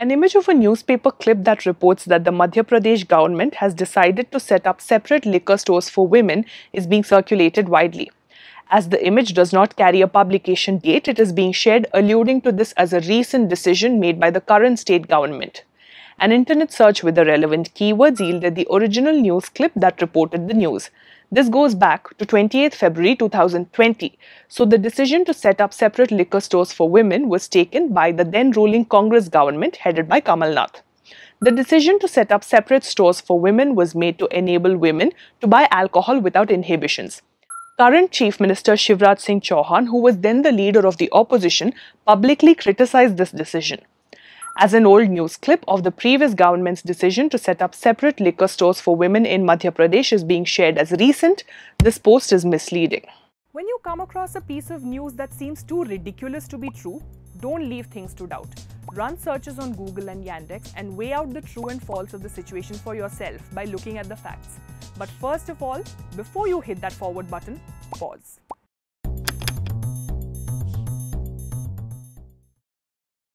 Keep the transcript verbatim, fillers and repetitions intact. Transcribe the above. An image of a newspaper clip that reports that the Madhya Pradesh government has decided to set up separate liquor stores for women is being circulated widely. As the image does not carry a publication date, it is being shared alluding to this as a recent decision made by the current state government. An internet search with the relevant keywords yielded the original news clip that reported the news. This goes back to the twenty-eighth of February two thousand twenty, so the decision to set up separate liquor stores for women was taken by the then ruling Congress government headed by Kamal Nath. The decision to set up separate stores for women was made to enable women to buy alcohol without inhibitions. Current Chief Minister Shivraj Singh Chauhan, who was then the leader of the opposition, publicly criticized this decision. As an old news clip of the previous government's decision to set up separate liquor stores for women in Madhya Pradesh is being shared as recent, this post is misleading. When you come across a piece of news that seems too ridiculous to be true, don't leave things to doubt. Run searches on Google and Yandex and weigh out the true and false of the situation for yourself by looking at the facts. But first of all, before you hit that forward button, pause.